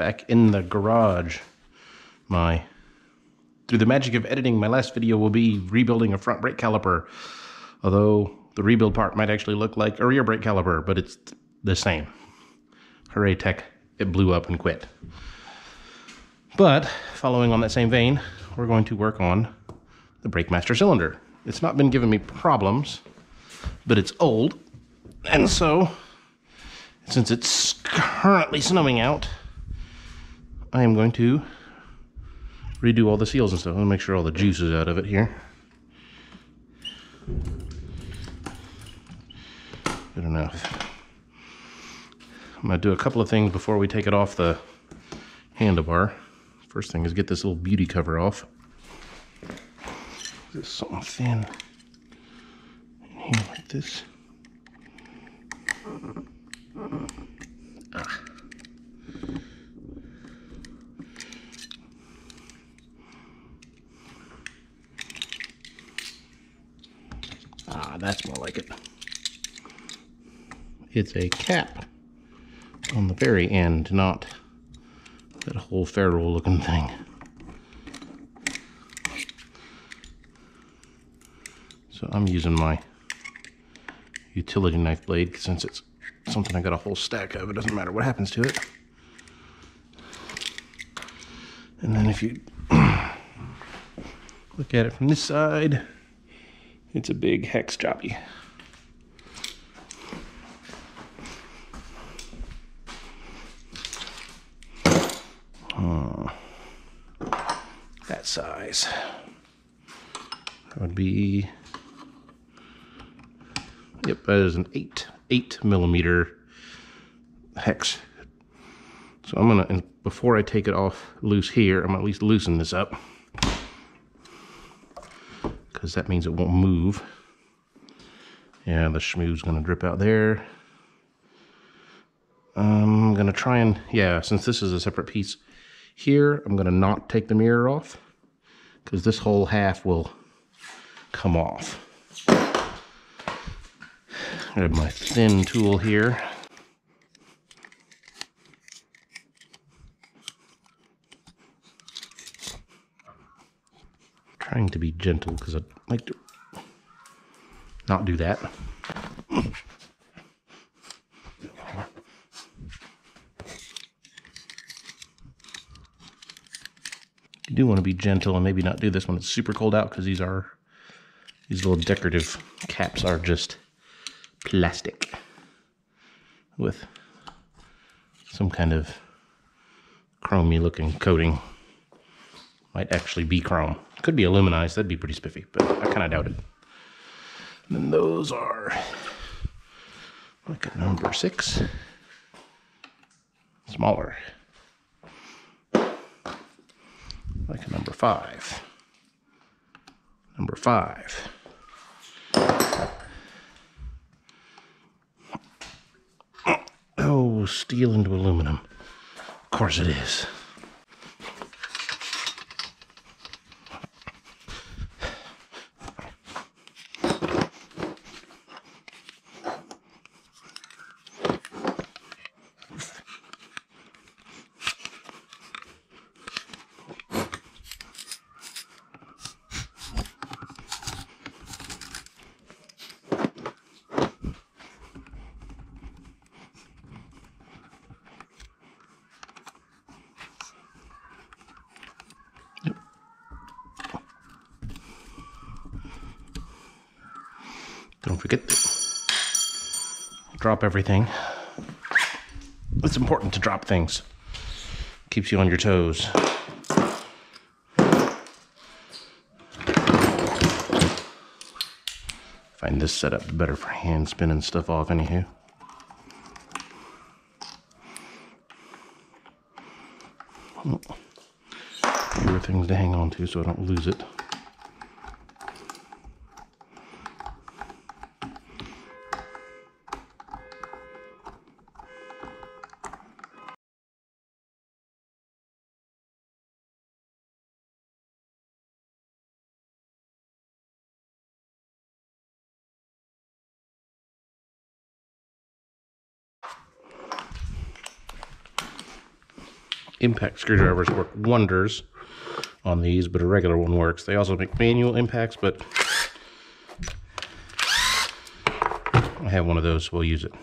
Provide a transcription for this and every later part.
back in the garage. Through the magic of editing, my last video will be rebuilding a front brake caliper. Although the rebuild part might actually look like a rear brake caliper, but it's the same. Hooray tech, it blew up and quit. But following on that same vein, we're going to work on the Brake Master cylinder. It's not been giving me problems, but it's old. And so, since it's currently snowing out, I am going to redo all the seals and stuff. I'll make sure all the juice is out of it here. Good enough. I'm gonna do a couple of things before we take it off the handlebar. First thing is get this little beauty cover off. There's something thin in here like this. Ah. Ah, that's more like it. It's a cap on the very end, not that whole ferrule looking thing. So I'm using my utility knife blade, since it's something I got a whole stack of, it doesn't matter what happens to it. And then if you look at it from this side, it's a big hex jobby. That size. That would be, yep, that is an 8 millimeter hex. So I'm gonna, and before I take it off loose here, I'm gonna at least loosen this up, because that means it won't move. Yeah, the schmooze gonna drip out there. I'm gonna try and, yeah, since this is a separate piece here, I'm gonna not take the mirror off, because this whole half will come off. I have my thin tool here. I'm trying to be gentle because I'd like to not do that. You do want to be gentle and maybe not do this when it's super cold out, because these little decorative caps are just plastic with some kind of chromey looking coating. Might actually be chrome. Could be aluminized, that'd be pretty spiffy, but I kind of doubt it. And then those are like a number 6. Smaller. Like a number 5. Number 5. Oh, steel into aluminum. Of course it is. Don't forget to drop everything. It's important to drop things. Keeps you on your toes. Find this setup better for hand spinning stuff off anywho. Fewer things to hang on to so I don't lose it. impact screwdrivers work wonders on these, but a regular one works. They also make manual impacts, but I have one of those, so we'll use it.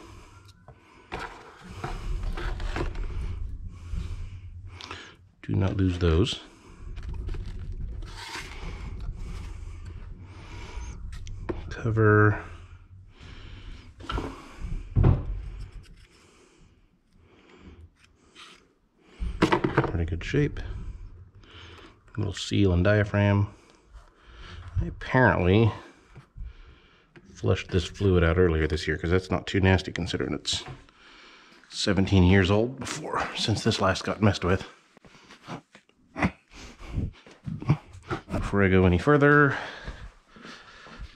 Do not lose those. Cover. Pretty good shape. Little seal and diaphragm. I apparently flushed this fluid out earlier this year because that's not too nasty considering it's 17 years old since this last got messed with. Before I go any further,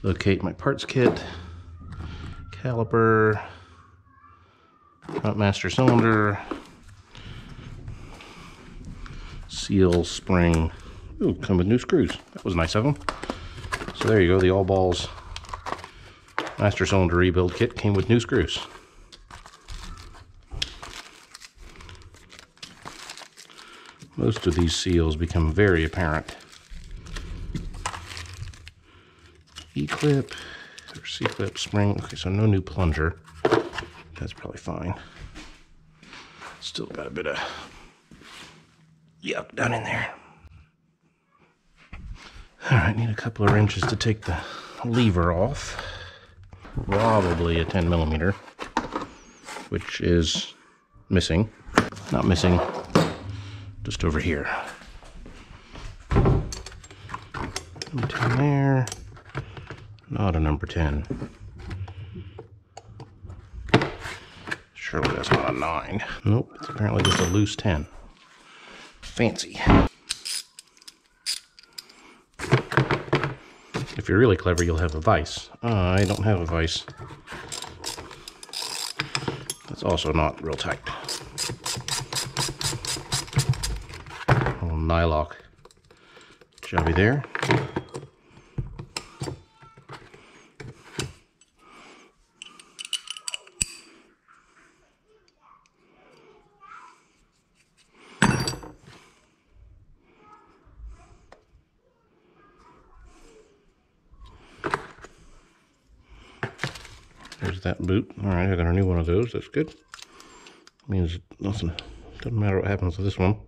locate my parts kit, caliper, front master cylinder, seal, spring. Ooh, come with new screws. That was nice of them. So there you go, the All Balls Master Cylinder Rebuild Kit came with new screws. Most of these seals become very apparent. E-clip or C-clip spring. Okay, so no new plunger. That's probably fine. Still got a bit of yuck down in there. All right, need a couple of wrenches to take the lever off. Probably a 10mm, which is missing. Not missing, just over here. Number 10 there. Not a number 10. Surely that's not a 9. Nope, it's apparently just a loose 10. Fancy. If you're really clever, you'll have a vise. I don't have a vise. That's also not real tight. A little Nylock jobby there. That boot. All right, I got a new one of those. That's good. Means nothing. Doesn't matter what happens to this one.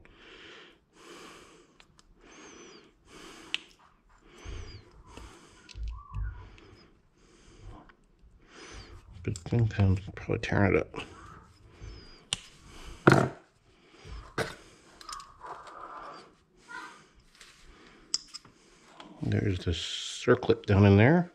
Good thing comes probably tearing it up. There's this circlip down in there.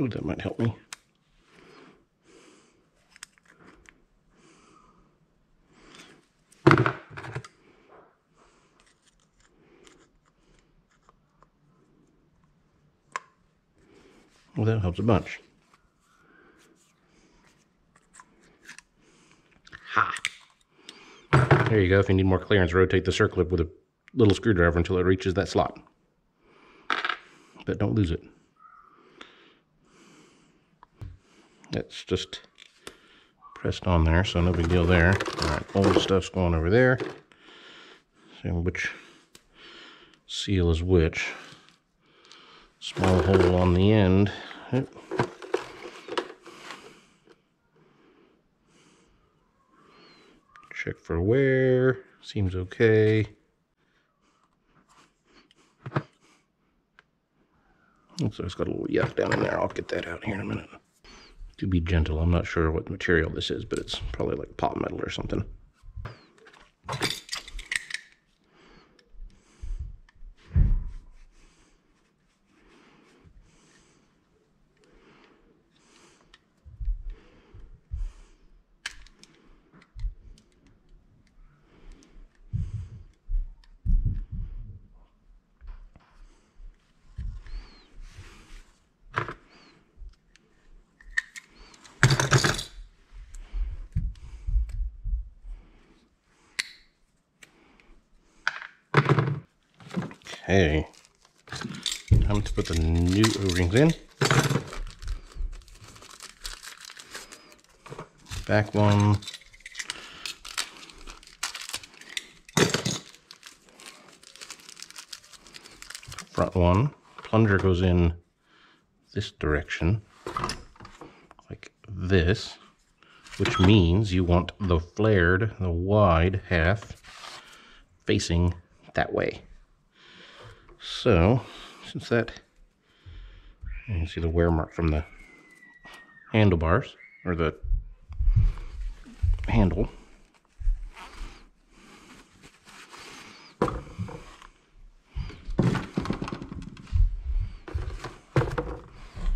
Ooh, that might help me. Well, that helps a bunch. Ha! There you go. If you need more clearance, rotate the circlip with a little screwdriver until it reaches that slot. But don't lose it. It's just pressed on there, so no big deal there. All right, old stuff's going over there. Seeing which seal is which. Small hole on the end. Yep. Check for wear. Seems okay. Looks like it's got a little yuck down in there. I'll get that out here in a minute. To be gentle, I'm not sure what material this is, but it's probably like pot metal or something. Okay, time to put the new O-rings in. Back one. Front one. Plunger goes in this direction, like this, which means you want the flared, the wide half facing that way. So, since that, you can see the wear mark from the handlebars, or the handle.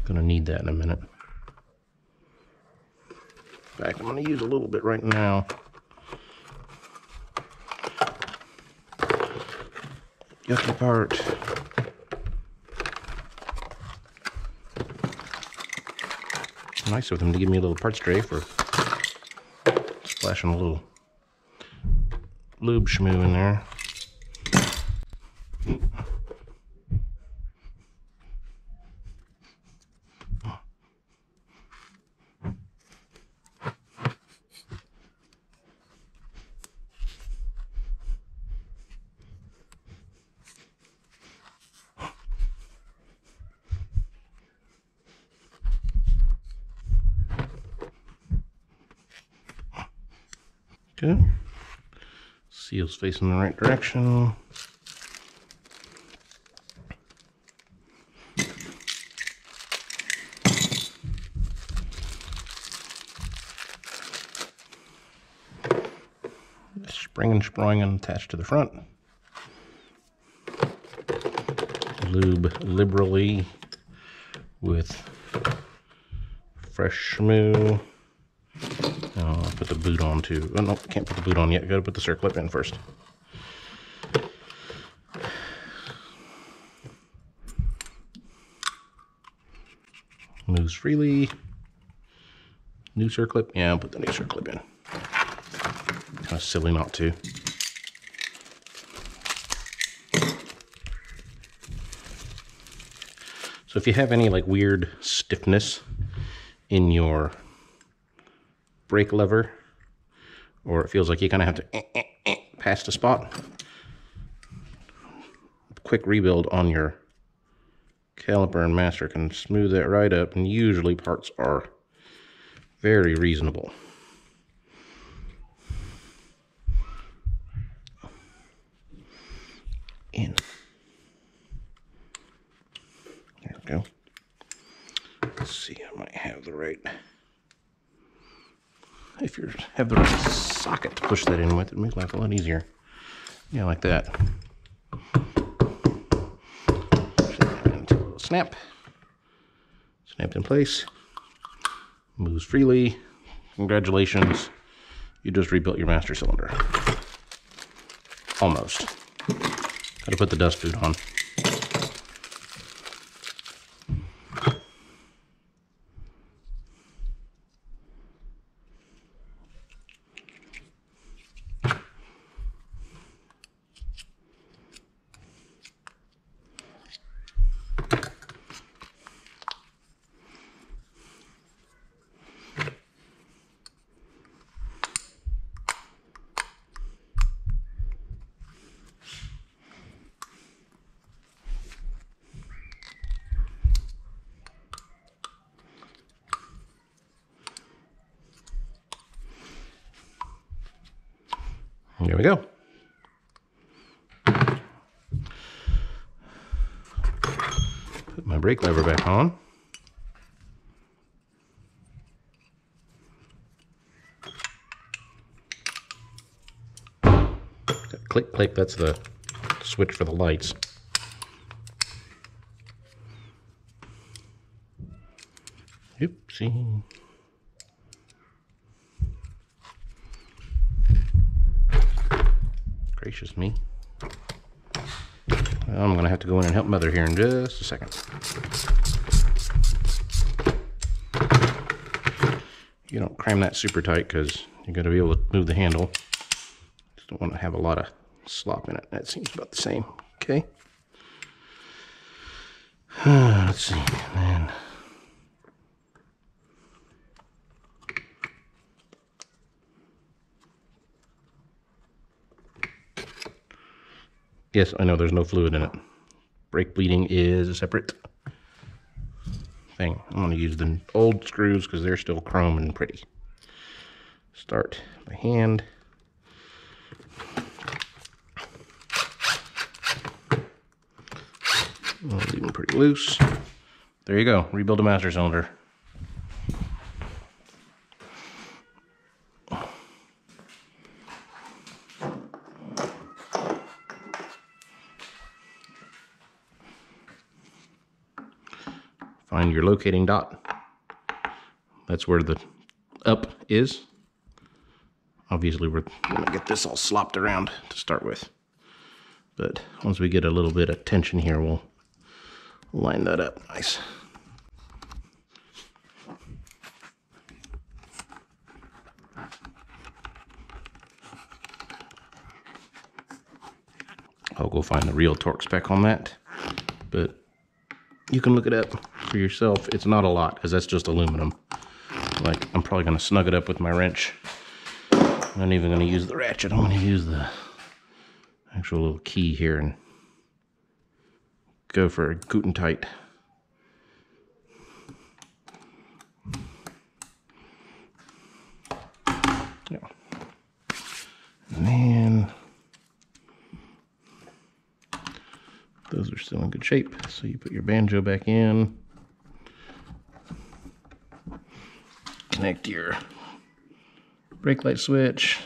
Gonna need that in a minute. In fact, I'm gonna use a little bit right now. Yucky part. Nice of them to give me a little parts tray for splashing a little lube shmoo in there. Okay, seal's facing the right direction. Spring and sprawling and attached to the front. Lube liberally with fresh schmoo. I'll put the boot on too. Oh, no, can't put the boot on yet. Gotta put the circlip in first. Moves freely. New circlip. Yeah, I'll put the new circlip in. Kind of silly not to. So if you have any like weird stiffness in your brake lever, or it feels like you kind of have to pass the spot, quick rebuild on your caliper and master can smooth that right up, and usually parts are very reasonable. In. There we go. Let's see, I might have the right... If you have the right socket to push that in with, it makes life a lot easier. Yeah, like that. And a little snap. Snapped in place. Moves freely. Congratulations. You just rebuilt your master cylinder. Almost. Gotta put the dust boot on. There we go. Put my brake lever back on. Click, click, that's the switch for the lights. Oopsie. Gracious me. I'm gonna have to go in and help mother here in just a second. You don't cram that super tight because you gotta be able to move the handle. Just don't want to have a lot of slop in it. That seems about the same. Okay. Let's see, then. Yes, I know there's no fluid in it. Brake bleeding is a separate thing. I'm going to use the old screws because they're still chrome and pretty. Start by hand. Leave them pretty loose. There you go. Rebuild a master cylinder. Find your locating dot. That's where the up is. Obviously, we're going to get this all slopped around to start with. But once we get a little bit of tension here, we'll line that up nice. I'll go find the real torque spec on that, but you can look it up for yourself. It's not a lot because that's just aluminum. Like, I'm probably going to snug it up with my wrench. I'm not even going to use the ratchet. I'm going to use the actual little key here and go for a guten tight. Yeah. And then those are still in good shape. So you put your banjo back in. Connect your brake light switch.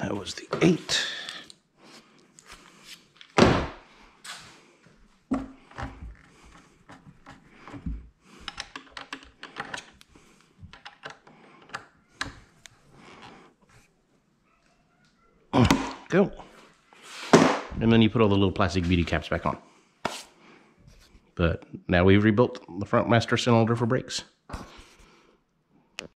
That was the 8. Go. And then you put all the little plastic beauty caps back on. But now we've rebuilt the front master cylinder for brakes.